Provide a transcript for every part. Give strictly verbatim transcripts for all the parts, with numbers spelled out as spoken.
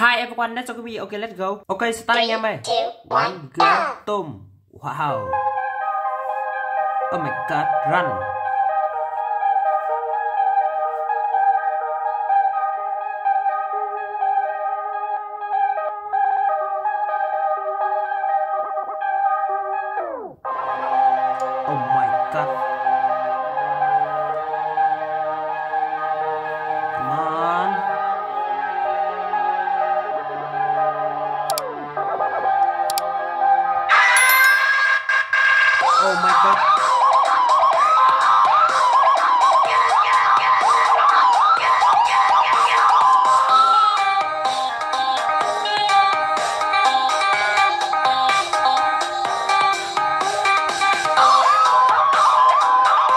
Hi everyone, let's go. Okay, let's go. Okay, start anh em ơi. One, go, tôm. Wow. Oh my god, run. Oh my god.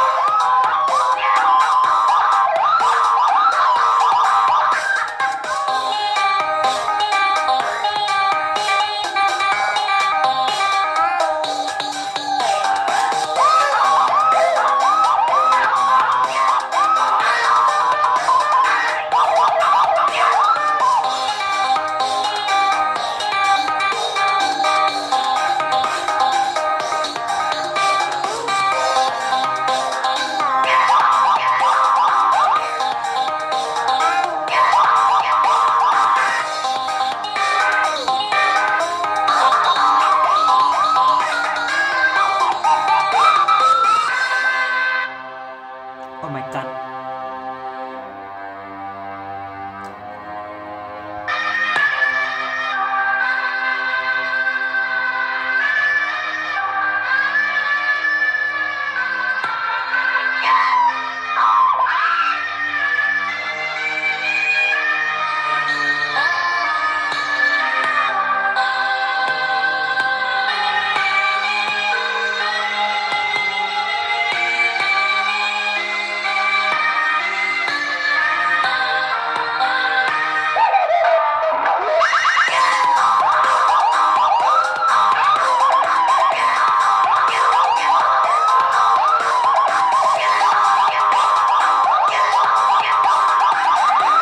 Come on.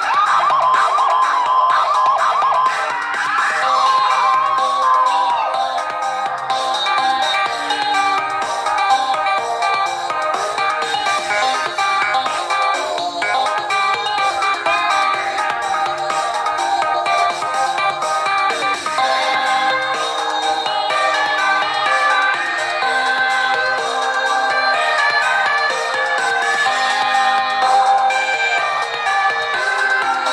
Oh my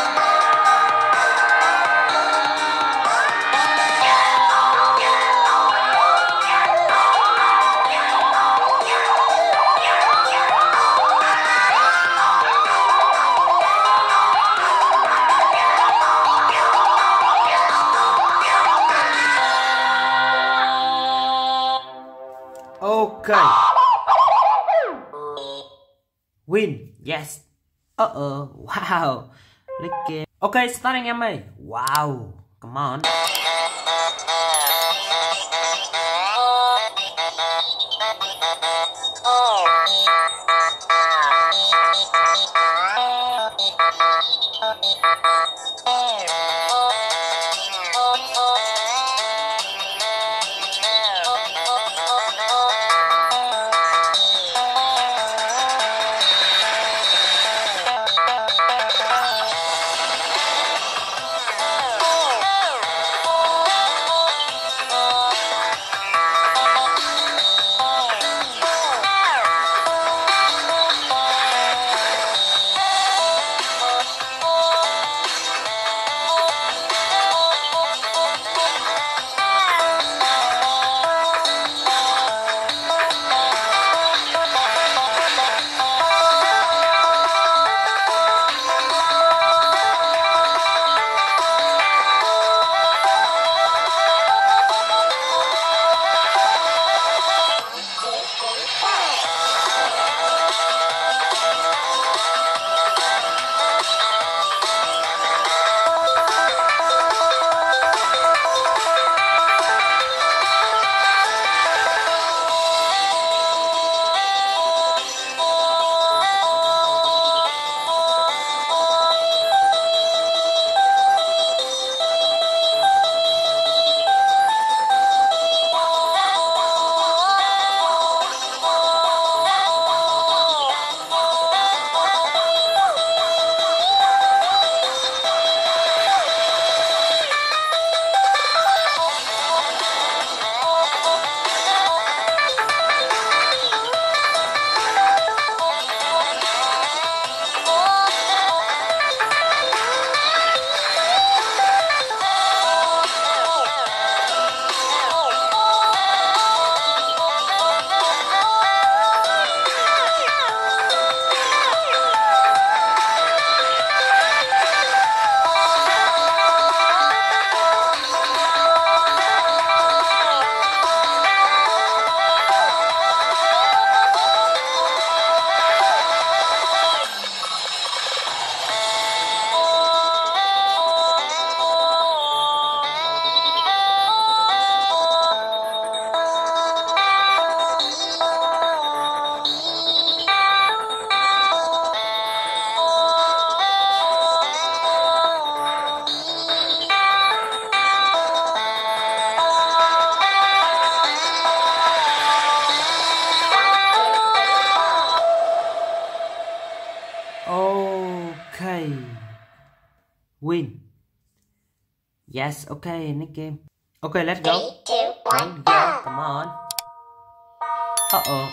god. Okay. Win. Yes. Uh-oh. Wow. Look it. Okay, starting em ơi. Wow. Come on. Oh, win. Yes, okay, next game. Okay, let's go. Three, two, one, go. Yeah, come on. Uh-oh.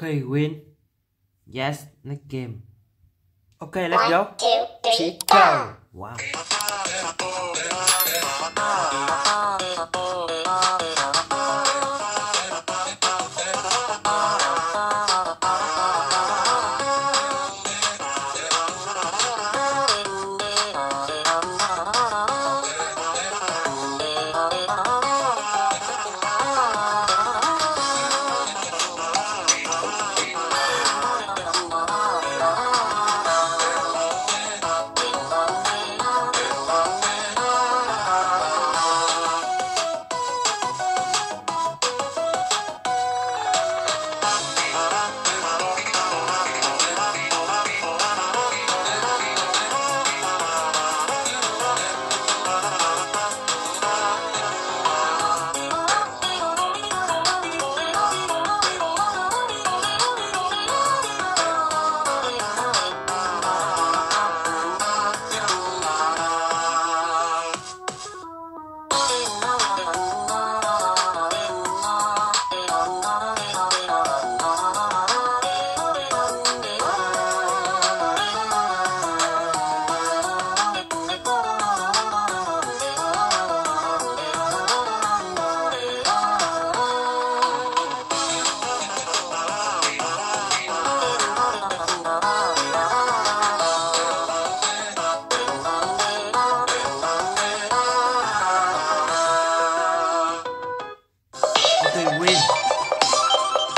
Okay, win. Yes, next game. Okay, let's One, go. Two, three, go. Wow.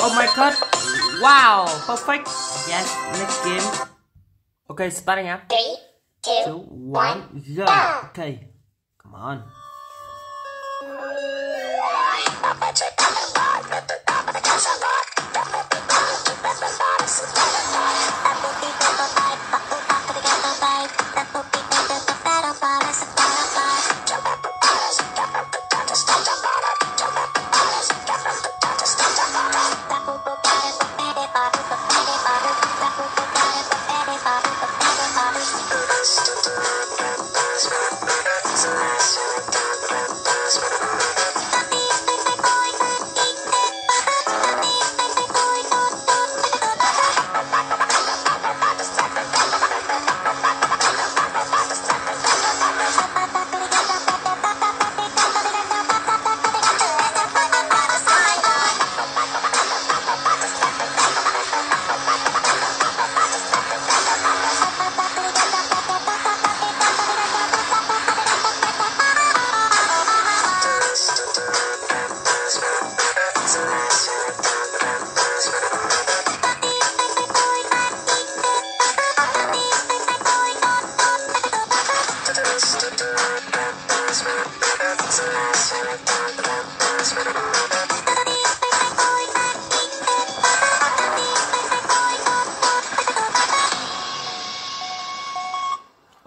Oh my god! Wow! Perfect! Yes, next game. Okay, starting up. Three, two, two one, one, go! Okay, come on. Thank you.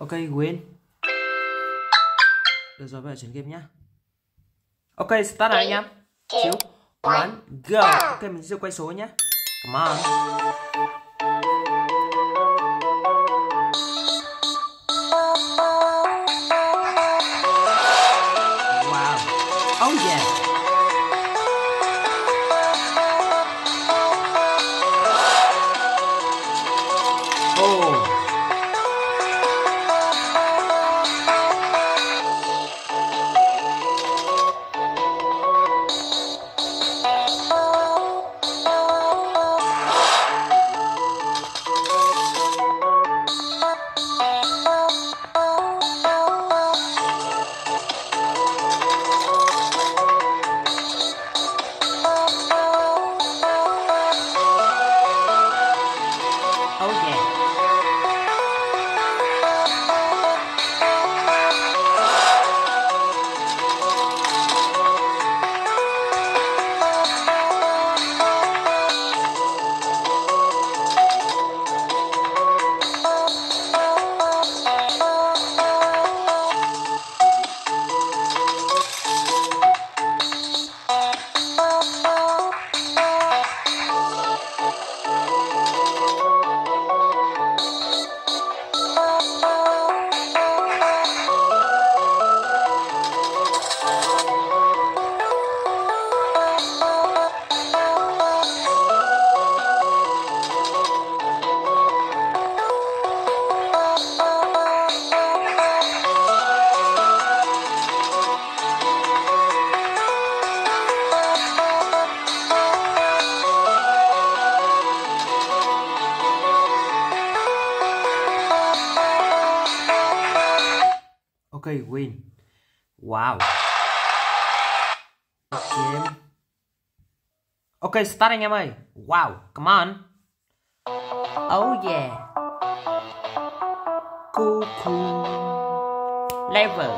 Ok, win. Được rồi, vậy chuyển game nhá. Ok, start rồi anh em. Chiếu one go. Ok, mình sẽ quay số nhá. Come on. Wow. Oh yeah. Okay, win. Wow. Okay. Okay, start anh em ơi. Wow, come on. Oh yeah. Cool cool. Level.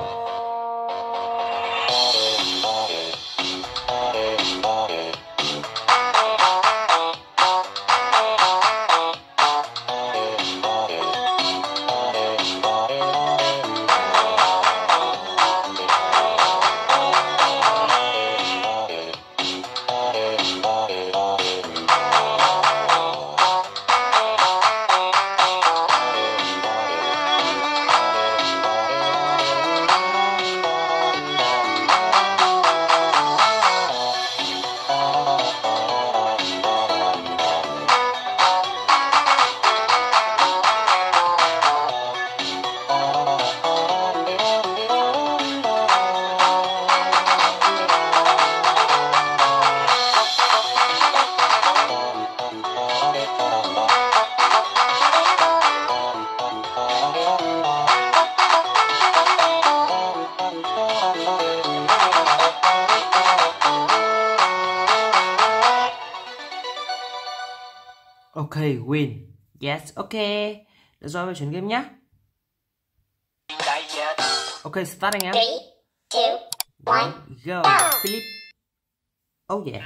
Okay, win. Yes, okay. Được rồi, mình chuyển game nhá. Okay, start anh em. three, two, one, go. Philip. Oh yeah.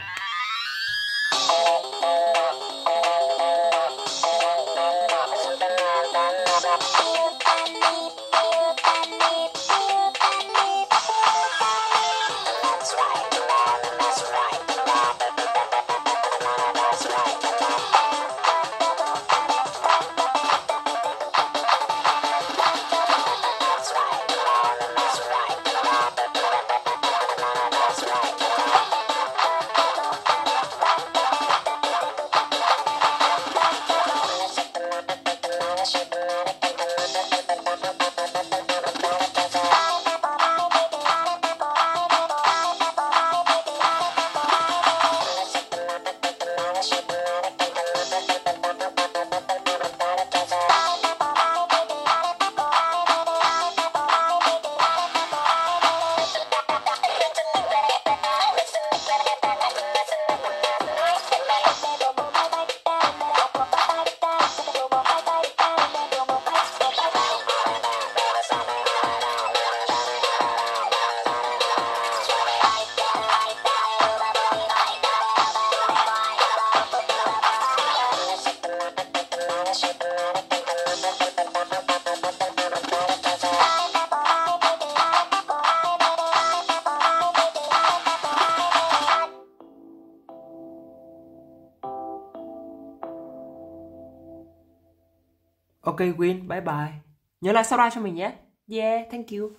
Ok Win, bye bye. Nhớ like subscribe cho mình nhé. Yeah, thank you.